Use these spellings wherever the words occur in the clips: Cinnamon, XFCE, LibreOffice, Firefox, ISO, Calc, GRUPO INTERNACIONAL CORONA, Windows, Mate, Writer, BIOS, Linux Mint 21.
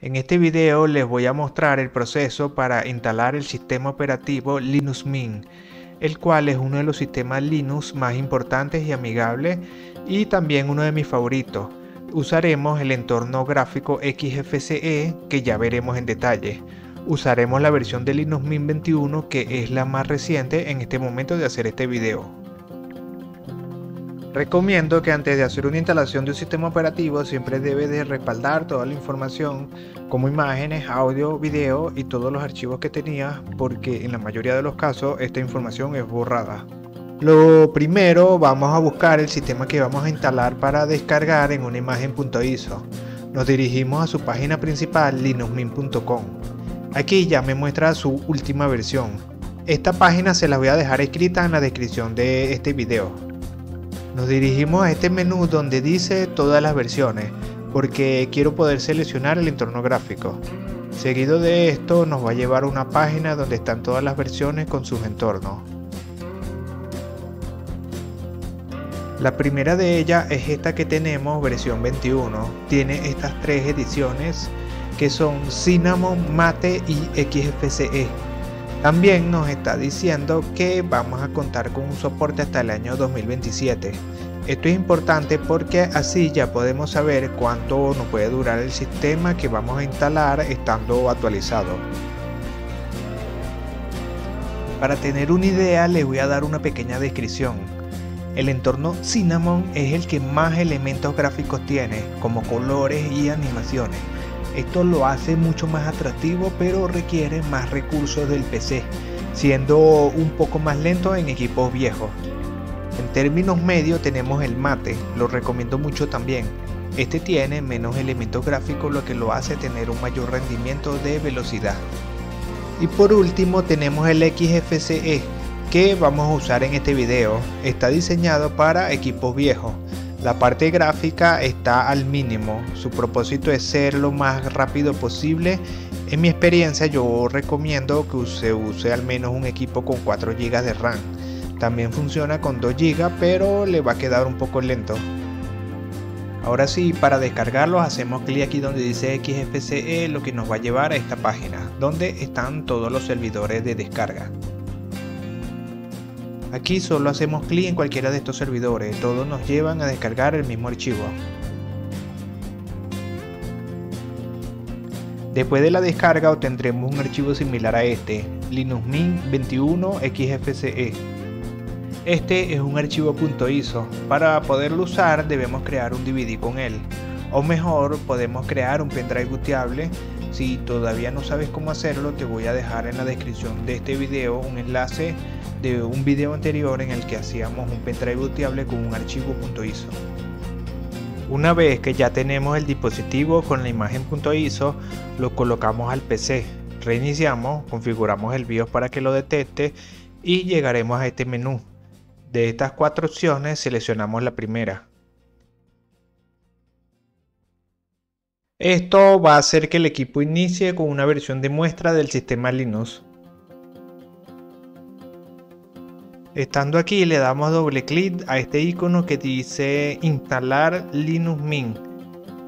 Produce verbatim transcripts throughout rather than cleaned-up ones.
En este video les voy a mostrar el proceso para instalar el sistema operativo Linux Mint, el cual es uno de los sistemas Linux más importantes y amigables y también uno de mis favoritos. Usaremos el entorno gráfico X F C E, que ya veremos en detalle. Usaremos la versión de Linux Mint veintiuno, que es la más reciente en este momento de hacer este video. Recomiendo que antes de hacer una instalación de un sistema operativo siempre debes de respaldar toda la información como imágenes, audio, video y todos los archivos que tenías, porque en la mayoría de los casos esta información es borrada. Lo primero, vamos a buscar el sistema que vamos a instalar para descargar en una imagen .iso. Nos dirigimos a su página principal linux mint punto com. Aquí ya me muestra su última versión. Esta página se la voy a dejar escrita en la descripción de este video. Nos dirigimos a este menú donde dice todas las versiones, porque quiero poder seleccionar el entorno gráfico. Seguido de esto nos va a llevar a una página donde están todas las versiones con sus entornos. La primera de ellas es esta que tenemos, versión veintiuno. Tiene estas tres ediciones que son Cinnamon, Mate y X F C E. También nos está diciendo que vamos a contar con un soporte hasta el año dos mil veintisiete. Esto es importante porque así ya podemos saber cuánto nos puede durar el sistema que vamos a instalar estando actualizado. Para tener una idea, les voy a dar una pequeña descripción. El entorno Cinnamon es el que más elementos gráficos tiene, como colores y animaciones. Esto lo hace mucho más atractivo, pero requiere más recursos del P C, siendo un poco más lento en equipos viejos. En términos medios tenemos el Mate, lo recomiendo mucho también. Este tiene menos elementos gráficos, lo que lo hace tener un mayor rendimiento de velocidad. Y por último tenemos el X F C E, que vamos a usar en este video. Está diseñado para equipos viejos. La parte gráfica está al mínimo, su propósito es ser lo más rápido posible. En mi experiencia yo recomiendo que se use al menos un equipo con cuatro gigas de RAM. También funciona con dos gigas, pero le va a quedar un poco lento. Ahora sí, para descargarlos hacemos clic aquí donde dice X F C E, lo que nos va a llevar a esta página, donde están todos los servidores de descarga. Aquí solo hacemos clic en cualquiera de estos servidores, todos nos llevan a descargar el mismo archivo. Después de la descarga obtendremos un archivo similar a este, Linux Mint veintiuno X F C E. Este es un archivo .iso, para poderlo usar debemos crear un D V D con él, o mejor podemos crear un pendrive booteable. Si todavía no sabes cómo hacerlo, te voy a dejar en la descripción de este video un enlace de un video anterior en el que hacíamos un pendrive booteable con un archivo .iso. Una vez que ya tenemos el dispositivo con la imagen .iso, lo colocamos al P C, reiniciamos, configuramos el BIOS para que lo detecte y llegaremos a este menú. De estas cuatro opciones seleccionamos la primera. Esto va a hacer que el equipo inicie con una versión de muestra del sistema Linux. Estando aquí le damos doble clic a este icono que dice instalar Linux Mint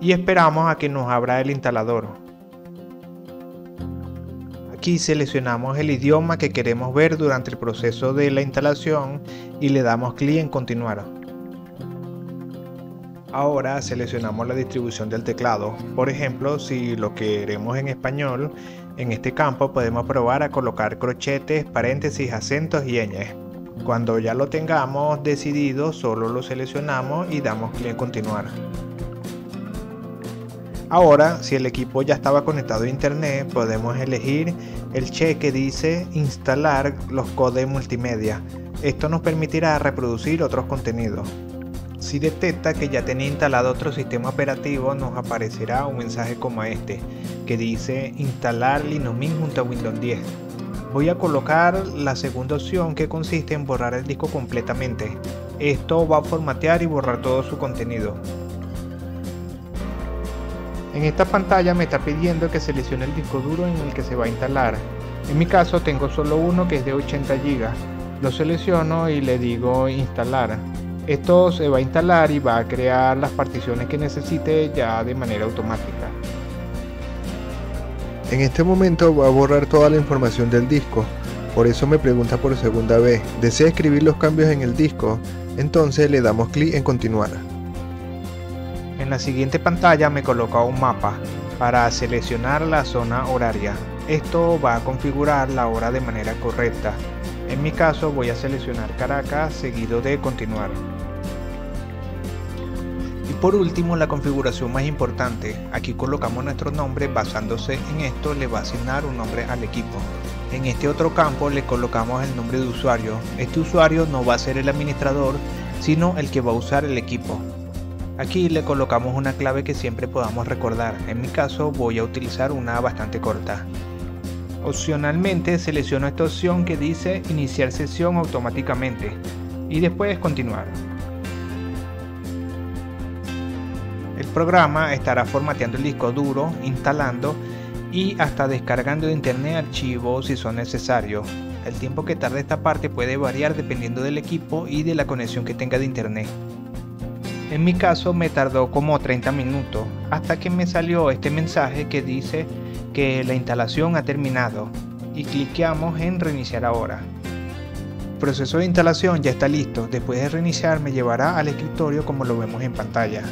y esperamos a que nos abra el instalador. Aquí seleccionamos el idioma que queremos ver durante el proceso de la instalación y le damos clic en continuar. Ahora seleccionamos la distribución del teclado. Por ejemplo, si lo queremos en español, en este campo podemos probar a colocar corchetes, paréntesis, acentos y ñ. Cuando ya lo tengamos decidido, solo lo seleccionamos y damos clic en continuar. Ahora, si el equipo ya estaba conectado a internet, podemos elegir el check que dice instalar los codes multimedia. Esto nos permitirá reproducir otros contenidos. Si detecta que ya tenía instalado otro sistema operativo, nos aparecerá un mensaje como este, que dice instalar Linux Mint junto a Windows diez. Voy a colocar la segunda opción, que consiste en borrar el disco completamente. Esto va a formatear y borrar todo su contenido. En esta pantalla me está pidiendo que seleccione el disco duro en el que se va a instalar. En mi caso tengo solo uno que es de ochenta gigas. Lo selecciono y le digo instalar. Esto se va a instalar y va a crear las particiones que necesite ya de manera automática. En este momento va a borrar toda la información del disco, por eso me pregunta por segunda vez, ¿desea escribir los cambios en el disco? Entonces le damos clic en continuar. En la siguiente pantalla me coloca un mapa para seleccionar la zona horaria. Esto va a configurar la hora de manera correcta. En mi caso voy a seleccionar Caracas seguido de continuar. Y por último, la configuración más importante, aquí colocamos nuestro nombre. Basándose en esto le va a asignar un nombre al equipo. En este otro campo le colocamos el nombre de usuario. Este usuario no va a ser el administrador, sino el que va a usar el equipo. Aquí le colocamos una clave que siempre podamos recordar. En mi caso voy a utilizar una bastante corta. Opcionalmente selecciono esta opción que dice iniciar sesión automáticamente y después continuar. El programa estará formateando el disco duro, instalando y hasta descargando de internet archivos si son necesarios. El tiempo que tarda esta parte puede variar dependiendo del equipo y de la conexión que tenga de internet. En mi caso me tardó como treinta minutos hasta que me salió este mensaje que dice que la instalación ha terminado y cliqueamos en reiniciar ahora. El proceso de instalación ya está listo. Después de reiniciar me llevará al escritorio como lo vemos en pantalla.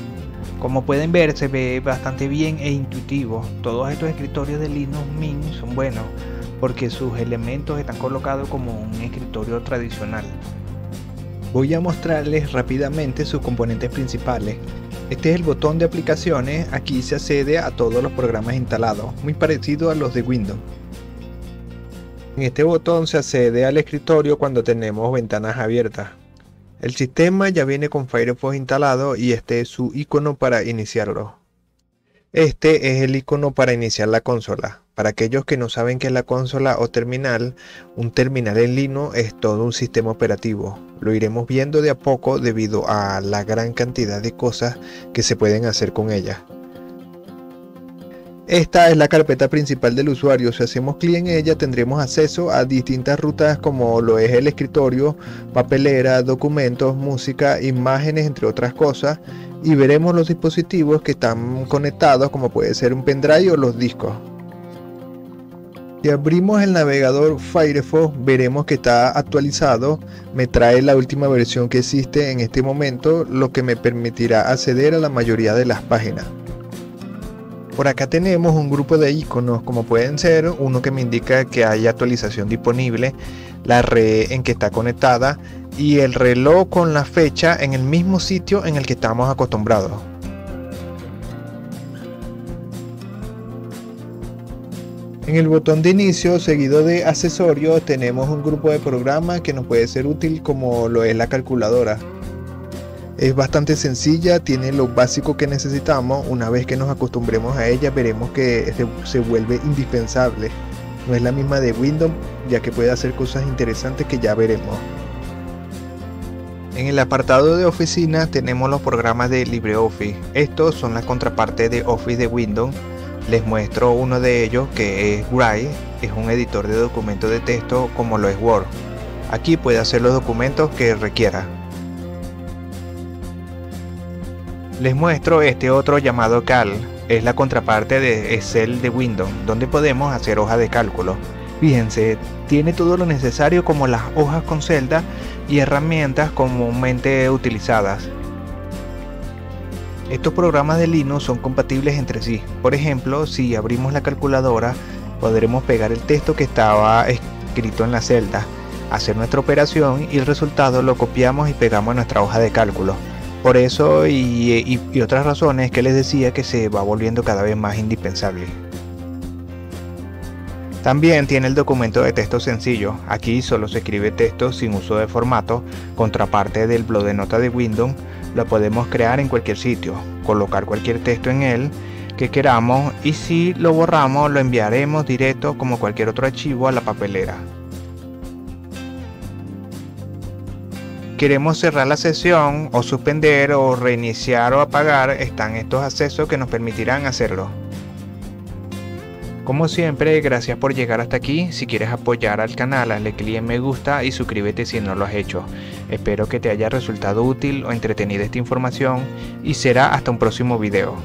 Como pueden ver, se ve bastante bien e intuitivo. Todos estos escritorios de Linux Mint son buenos porque sus elementos están colocados como un escritorio tradicional. Voy a mostrarles rápidamente sus componentes principales. Este es el botón de aplicaciones. Aquí se accede a todos los programas instalados, muy parecido a los de Windows. En este botón se accede al escritorio cuando tenemos ventanas abiertas. El sistema ya viene con Firefox instalado y este es su icono para iniciarlo. Este es el icono para iniciar la consola. Para aquellos que no saben qué es la consola o terminal, un terminal en Linux es todo un sistema operativo. Lo iremos viendo de a poco debido a la gran cantidad de cosas que se pueden hacer con ella. Esta es la carpeta principal del usuario. Si hacemos clic en ella tendremos acceso a distintas rutas como lo es el escritorio, papelera, documentos, música, imágenes, entre otras cosas. Y veremos los dispositivos que están conectados, como puede ser un pendrive o los discos. Si abrimos el navegador Firefox veremos que está actualizado. Me trae la última versión que existe en este momento, lo que me permitirá acceder a la mayoría de las páginas. Por acá tenemos un grupo de iconos, como pueden ser uno que me indica que hay actualización disponible, la red en que está conectada y el reloj con la fecha en el mismo sitio en el que estamos acostumbrados. En el botón de inicio seguido de accesorios tenemos un grupo de programas que nos puede ser útil, como lo es la calculadora. Es bastante sencilla, tiene lo básico que necesitamos. Una vez que nos acostumbremos a ella veremos que se, se vuelve indispensable. No es la misma de Windows, ya que puede hacer cosas interesantes que ya veremos. En el apartado de oficina tenemos los programas de LibreOffice. Estos son la contraparte de Office de Windows. Les muestro uno de ellos que es Writer. Es un editor de documentos de texto como lo es Word. Aquí puede hacer los documentos que requiera. Les muestro este otro llamado Calc, es la contraparte de Excel de Windows, donde podemos hacer hojas de cálculo. Fíjense, tiene todo lo necesario como las hojas con celda y herramientas comúnmente utilizadas. Estos programas de Linux son compatibles entre sí. Por ejemplo, si abrimos la calculadora, podremos pegar el texto que estaba escrito en la celda, hacer nuestra operación y el resultado lo copiamos y pegamos a nuestra hoja de cálculo. Por eso y, y, y otras razones que les decía que se va volviendo cada vez más indispensable. También tiene el documento de texto sencillo. Aquí solo se escribe texto sin uso de formato, contraparte del bloc de nota de Windows. Lo podemos crear en cualquier sitio, colocar cualquier texto en él que queramos y si lo borramos lo enviaremos directo como cualquier otro archivo a la papelera. Queremos cerrar la sesión o suspender o reiniciar o apagar, están estos accesos que nos permitirán hacerlo. Como siempre, gracias por llegar hasta aquí. Si quieres apoyar al canal, hazle clic en me gusta y suscríbete si no lo has hecho. Espero que te haya resultado útil o entretenida esta información y será hasta un próximo video.